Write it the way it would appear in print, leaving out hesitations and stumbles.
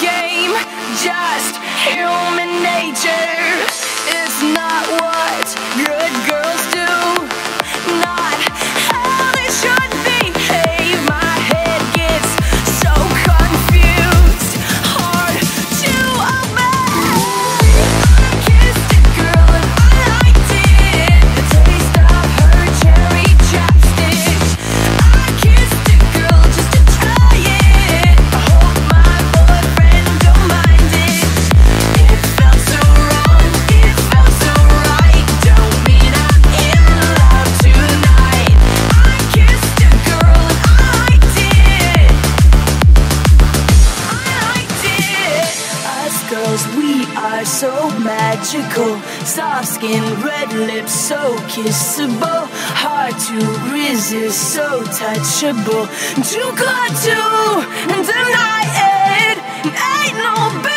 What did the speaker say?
Game, just human nature. It's not what good girls do, not how they should behave. My head gets so confused, hard to obey. I kissed a girl and I liked it, the taste of her cherry chapstick. I kissed a girl just to try it, I hope my so magical, soft skin, red lips, so kissable, hard to resist, so touchable. Too good to deny it, ain't no better.